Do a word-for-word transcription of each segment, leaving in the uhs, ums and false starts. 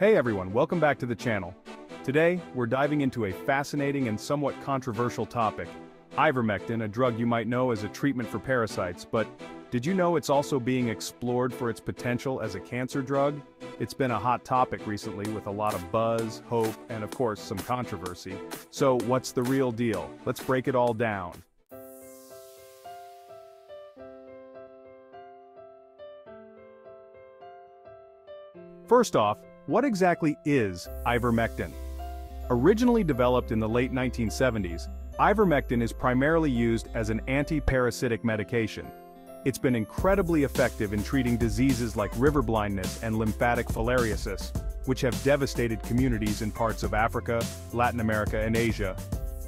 Hey everyone, welcome back to the channel. Today, we're diving into a fascinating and somewhat controversial topic, ivermectin, a drug you might know as a treatment for parasites, but did you know it's also being explored for its potential as a cancer drug? It's been a hot topic recently with a lot of buzz, hope, and of course some controversy. So what's the real deal? Let's break it all down. First off, what exactly is ivermectin? Originally developed in the late nineteen seventies, ivermectin is primarily used as an anti-parasitic medication. It's been incredibly effective in treating diseases like river blindness and lymphatic filariasis, which have devastated communities in parts of Africa, Latin America, and Asia.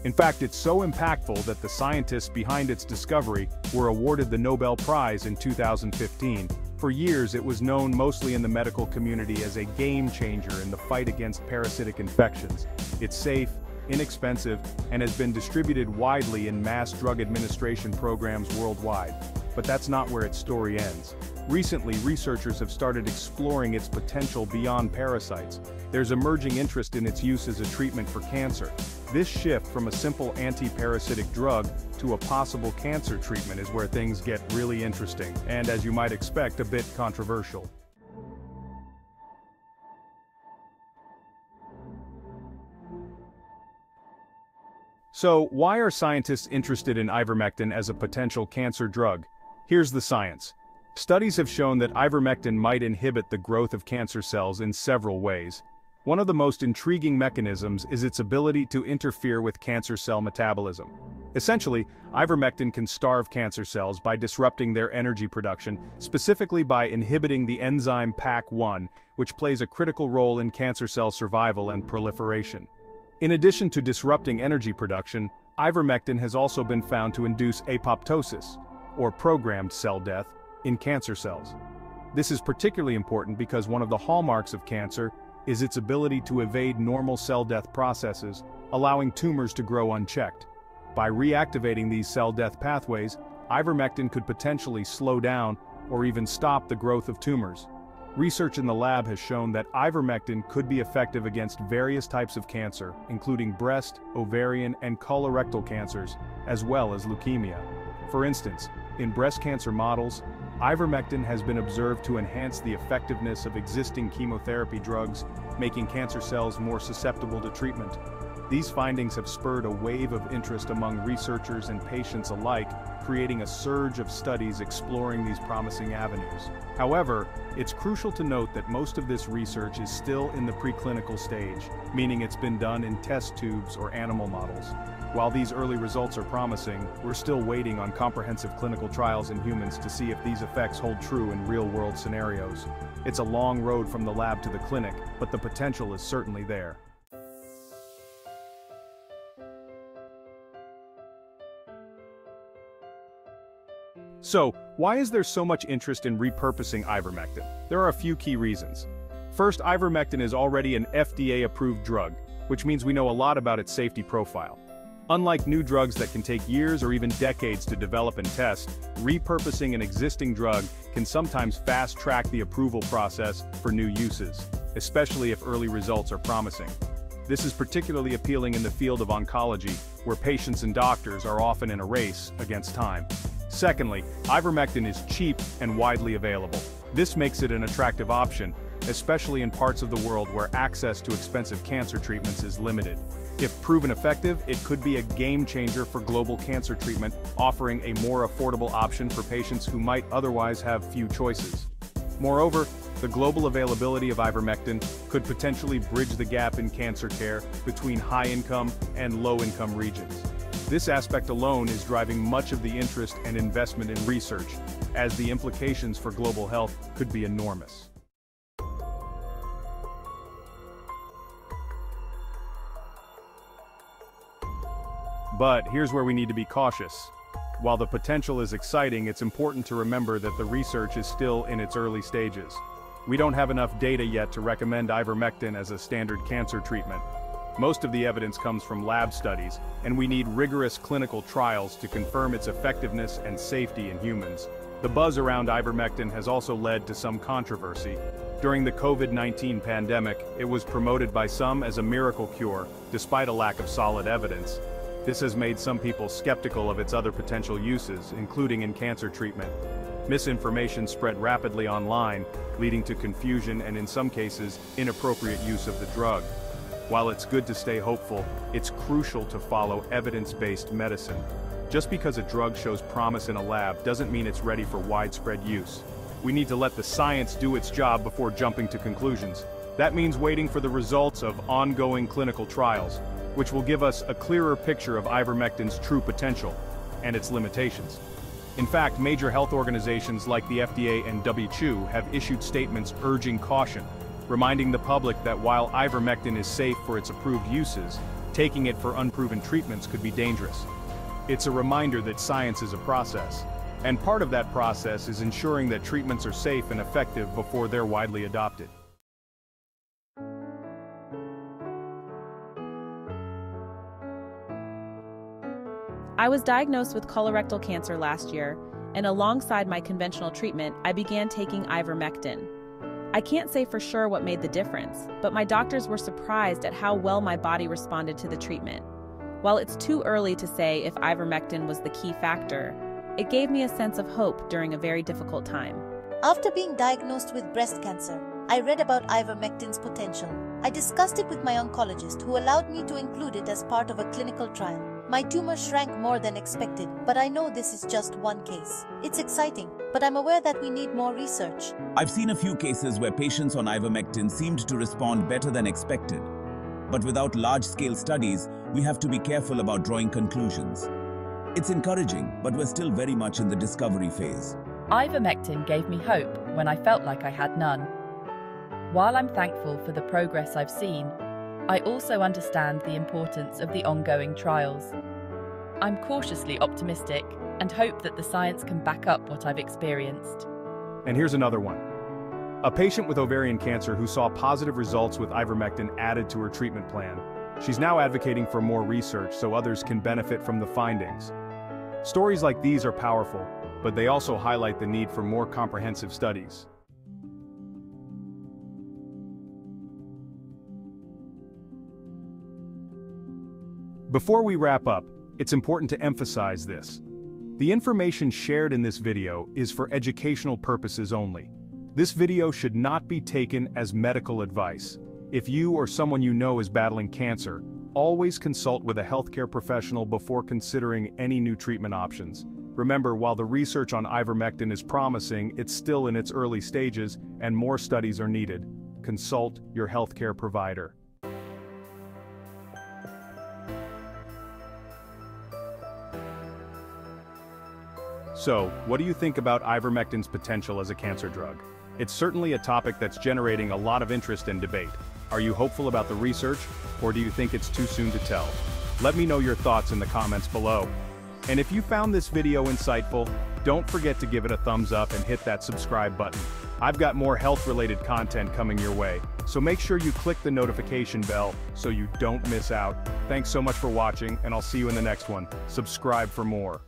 In fact, it's so impactful that the scientists behind its discovery were awarded the Nobel Prize in two thousand fifteen. For years, it was known mostly in the medical community as a game changer in the fight against parasitic infections. It's safe, inexpensive, and has been distributed widely in mass drug administration programs worldwide. But that's not where its story ends. Recently, researchers have started exploring its potential beyond parasites. There's emerging interest in its use as a treatment for cancer. This shift from a simple anti-parasitic drug to a possible cancer treatment is where things get really interesting, and as you might expect, a bit controversial. So, why are scientists interested in ivermectin as a potential cancer drug? Here's the science. Studies have shown that ivermectin might inhibit the growth of cancer cells in several ways. One of the most intriguing mechanisms is its ability to interfere with cancer cell metabolism. Essentially, ivermectin can starve cancer cells by disrupting their energy production, specifically by inhibiting the enzyme P A K one, which plays a critical role in cancer cell survival and proliferation. In addition to disrupting energy production, ivermectin has also been found to induce apoptosis, or programmed cell death, in cancer cells. This is particularly important because one of the hallmarks of cancer is its ability to evade normal cell death processes, allowing tumors to grow unchecked. By reactivating these cell death pathways, ivermectin could potentially slow down or even stop the growth of tumors. Research in the lab has shown that ivermectin could be effective against various types of cancer, including breast, ovarian, and colorectal cancers, as well as leukemia. For instance, in breast cancer models, ivermectin has been observed to enhance the effectiveness of existing chemotherapy drugs, making cancer cells more susceptible to treatment. These findings have spurred a wave of interest among researchers and patients alike, creating a surge of studies exploring these promising avenues. However, it's crucial to note that most of this research is still in the preclinical stage, meaning it's been done in test tubes or animal models. While these early results are promising, we're still waiting on comprehensive clinical trials in humans to see if these effects hold true in real-world scenarios. It's a long road from the lab to the clinic, but the potential is certainly there. So, why is there so much interest in repurposing ivermectin? There are a few key reasons. First, ivermectin is already an F D A-approved drug, which means we know a lot about its safety profile. Unlike new drugs that can take years or even decades to develop and test, repurposing an existing drug can sometimes fast-track the approval process for new uses, especially if early results are promising. This is particularly appealing in the field of oncology, where patients and doctors are often in a race against time. Secondly, ivermectin is cheap and widely available. This makes it an attractive option, especially in parts of the world where access to expensive cancer treatments is limited. If proven effective, it could be a game changer for global cancer treatment, offering a more affordable option for patients who might otherwise have few choices. Moreover, the global availability of ivermectin could potentially bridge the gap in cancer care between high-income and low-income regions. This aspect alone is driving much of the interest and investment in research, as the implications for global health could be enormous. But here's where we need to be cautious. While the potential is exciting, it's important to remember that the research is still in its early stages. We don't have enough data yet to recommend ivermectin as a standard cancer treatment. Most of the evidence comes from lab studies, and we need rigorous clinical trials to confirm its effectiveness and safety in humans. The buzz around ivermectin has also led to some controversy. During the COVID nineteen pandemic, it was promoted by some as a miracle cure, despite a lack of solid evidence. This has made some people skeptical of its other potential uses, including in cancer treatment. Misinformation spread rapidly online, leading to confusion and in some cases, inappropriate use of the drug. While it's good to stay hopeful, it's crucial to follow evidence-based medicine. Just because a drug shows promise in a lab doesn't mean it's ready for widespread use. We need to let the science do its job before jumping to conclusions. That means waiting for the results of ongoing clinical trials, which will give us a clearer picture of ivermectin's true potential and its limitations. In fact, major health organizations like the F D A and W H O have issued statements urging caution, reminding the public that while ivermectin is safe for its approved uses, taking it for unproven treatments could be dangerous. It's a reminder that science is a process, and part of that process is ensuring that treatments are safe and effective before they're widely adopted. I was diagnosed with colorectal cancer last year, and alongside my conventional treatment, I began taking ivermectin. I can't say for sure what made the difference, but my doctors were surprised at how well my body responded to the treatment. While it's too early to say if ivermectin was the key factor, it gave me a sense of hope during a very difficult time. After being diagnosed with breast cancer, I read about ivermectin's potential. I discussed it with my oncologist, who allowed me to include it as part of a clinical trial. My tumor shrank more than expected, but I know this is just one case. It's exciting, but I'm aware that we need more research. I've seen a few cases where patients on ivermectin seemed to respond better than expected. But without large-scale studies, we have to be careful about drawing conclusions. It's encouraging, but we're still very much in the discovery phase. Ivermectin gave me hope when I felt like I had none. While I'm thankful for the progress I've seen, I also understand the importance of the ongoing trials. I'm cautiously optimistic and hope that the science can back up what I've experienced. And here's another one. A patient with ovarian cancer who saw positive results with ivermectin added to her treatment plan. She's now advocating for more research so others can benefit from the findings. Stories like these are powerful, but they also highlight the need for more comprehensive studies. Before we wrap up, it's important to emphasize this. The information shared in this video is for educational purposes only. This video should not be taken as medical advice. If you or someone you know is battling cancer, always consult with a healthcare professional before considering any new treatment options. Remember, while the research on ivermectin is promising, it's still in its early stages and more studies are needed. Consult your healthcare provider. So, what do you think about ivermectin's potential as a cancer drug? It's certainly a topic that's generating a lot of interest and debate. Are you hopeful about the research, or do you think it's too soon to tell? Let me know your thoughts in the comments below. And if you found this video insightful, don't forget to give it a thumbs up and hit that subscribe button. I've got more health-related content coming your way, so make sure you click the notification bell so you don't miss out. Thanks so much for watching, and I'll see you in the next one. Subscribe for more.